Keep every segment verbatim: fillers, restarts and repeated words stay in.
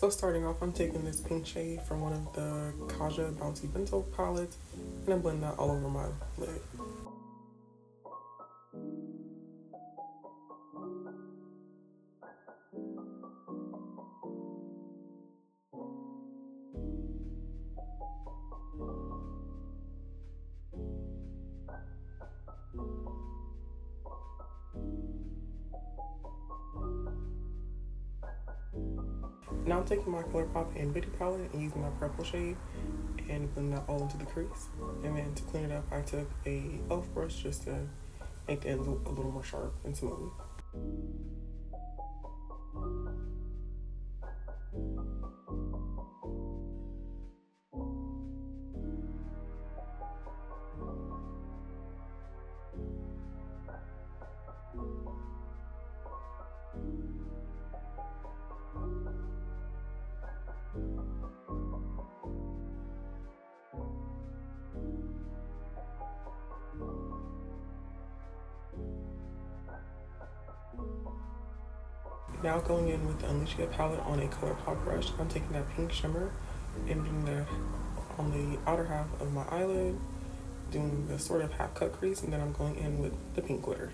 So starting off, I'm taking this pink shade from one of the Kaja Bouncy Bento palettes, and I'm blending that all over my lid. Now I'm taking my ColourPop and Bitty Palette and using my purple shade and blending that all into the crease. And then to clean it up, I took a elf brush just to make the end look a little more sharp and smooth. Now going in with the Unleashia palette on a ColourPop brush, I'm taking that pink shimmer and doing that on the outer half of my eyelid, doing the sort of half cut crease, and then I'm going in with the pink glitter.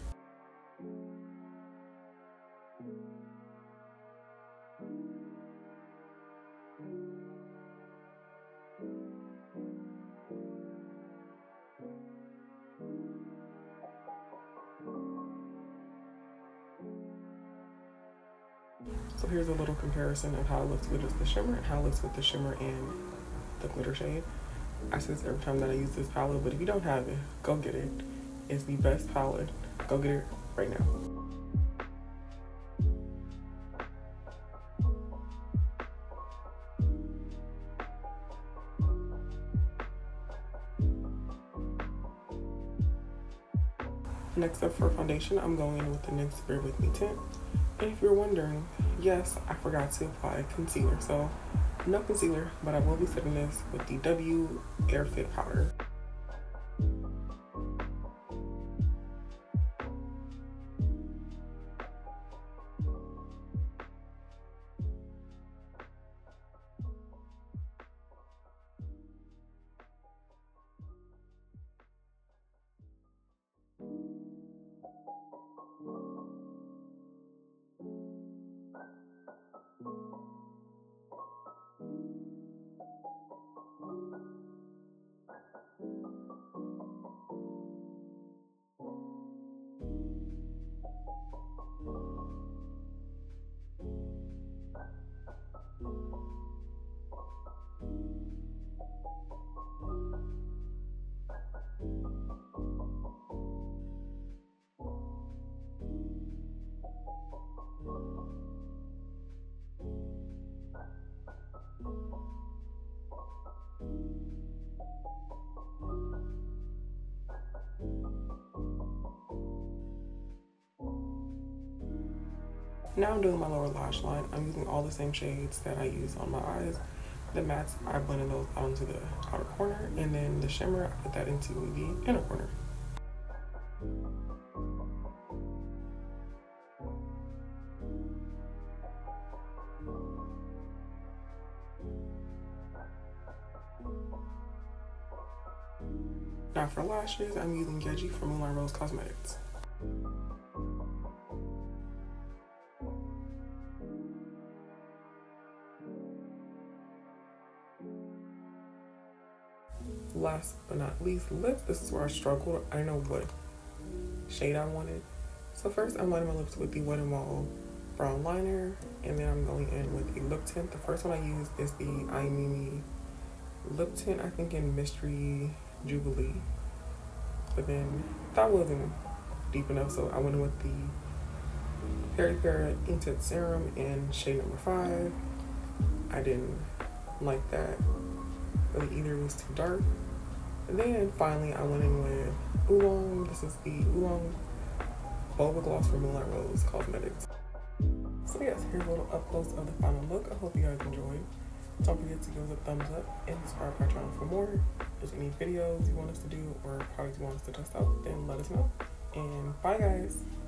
So here's a little comparison of how it looks with just the shimmer and how it looks with the shimmer and the glitter shade. I say this every time that I use this palette, but if you don't have it, go get it. It's the best palette. Go get it right now. Next up for foundation, I'm going in with the N Y X Bare With Me tint. And if you're wondering, yes, I forgot to apply concealer, so no concealer, but I will be setting this with the W Airfit Powder. Now I'm doing my lower lash line. I'm using all the same shades that I use on my eyes. The mattes, I blended those out into the outer corner, and then the shimmer, I put that into the inner corner. Now for lashes, I'm using Geji from Moonlight Rose Cosmetics. Last but not least, lips. This is where I struggled. I didn't know what shade I wanted. So first, I'm lining my lips with the Wet n Wild brown liner, and then I'm going in with a lip tint. The first one I used is the I Mimi Lip Tint, I think in Mystery Jubilee. But then that wasn't deep enough, so I went in with the Peripera Intense Serum in shade number five. I didn't like that really either. It was too dark. And then finally I went in with Oolong. This is the Oolong Bulba Gloss from Moonlight Rose Cosmetics. So yes, here's a little up close of the final look. I hope you guys enjoyed. Don't forget to give us a thumbs up and subscribe to our channel for more. If there's any videos you want us to do or products you want us to test out, then let us know. And bye guys!